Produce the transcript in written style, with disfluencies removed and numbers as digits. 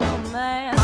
Romance.